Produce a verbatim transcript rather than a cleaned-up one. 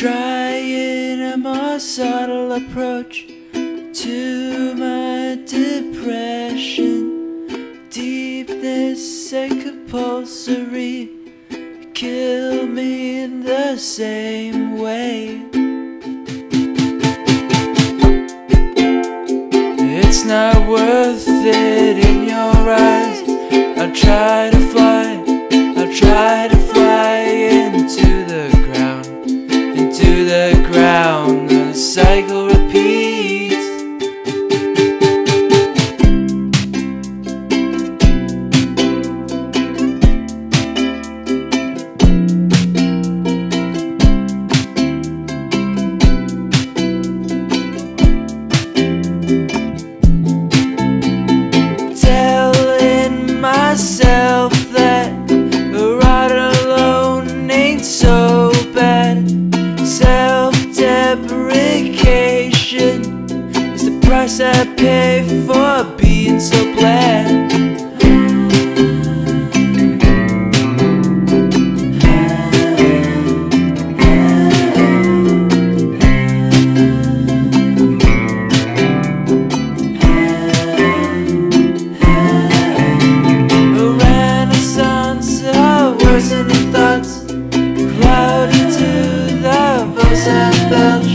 trying a more subtle approach to my depression. Deepness and compulsory kill me in the same way. It's not worth it in your eyes. I'll try to fly, I'll try to fly into the ground, into the ground. The cycle repeats. Myself that a ride alone ain't so bad. Self-deprecation is the price I pay for being so bland. Cloudy to the voice I felt.